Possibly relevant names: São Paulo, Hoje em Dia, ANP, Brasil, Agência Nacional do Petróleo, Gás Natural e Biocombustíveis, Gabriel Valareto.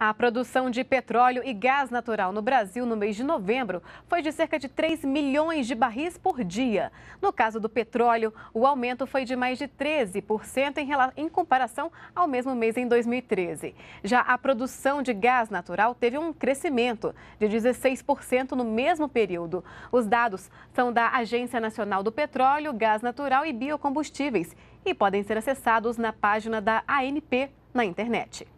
A produção de petróleo e gás natural no Brasil no mês de novembro foi de cerca de 3 milhões de barris por dia. No caso do petróleo, o aumento foi de mais de 13% em comparação ao mesmo mês em 2013. Já a produção de gás natural teve um crescimento de 16% no mesmo período. Os dados são da Agência Nacional do Petróleo, Gás Natural e Biocombustíveis e podem ser acessados na página da ANP na internet.